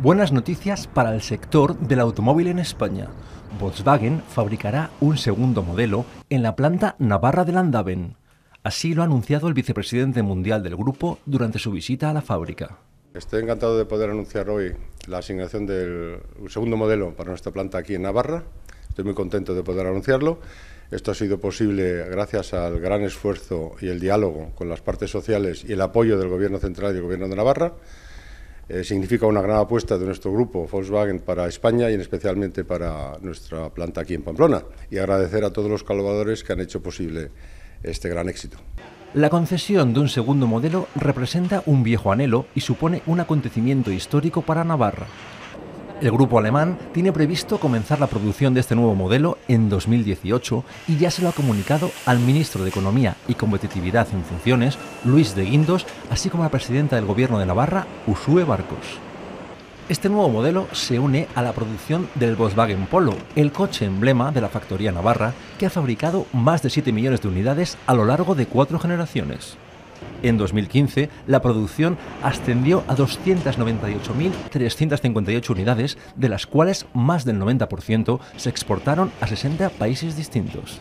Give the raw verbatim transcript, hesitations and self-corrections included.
Buenas noticias para el sector del automóvil en España. Volkswagen fabricará un segundo modelo en la planta navarra de Landaben. Así lo ha anunciado el vicepresidente mundial del Grupo durante su visita a la fábrica. Estoy encantado de poder anunciar hoy la asignación del segundo modelo para nuestra planta aquí en Navarra. Estoy muy contento de poder anunciarlo. Esto ha sido posible gracias al gran esfuerzo y el diálogo con las partes sociales y el apoyo del Gobierno central y del Gobierno de Navarra. Eh, significa una gran apuesta de nuestro grupo Volkswagen para España y especialmente para nuestra planta aquí en Pamplona, y agradecer a todos los colaboradores que han hecho posible este gran éxito. La concesión de un segundo modelo representa un viejo anhelo y supone un acontecimiento histórico para Navarra. El grupo alemán tiene previsto comenzar la producción de este nuevo modelo en dos mil dieciocho y ya se lo ha comunicado al ministro de Economía y Competitividad en funciones, Luis de Guindos, así como a la presidenta del Gobierno de Navarra, Uxue Barcos. Este nuevo modelo se une a la producción del Volkswagen Polo, el coche emblema de la factoría navarra que ha fabricado más de siete millones de unidades a lo largo de cuatro generaciones. En dos mil quince, la producción ascendió a doscientas noventa y ocho mil trescientas cincuenta y ocho unidades, de las cuales más del noventa por ciento se exportaron a sesenta países distintos.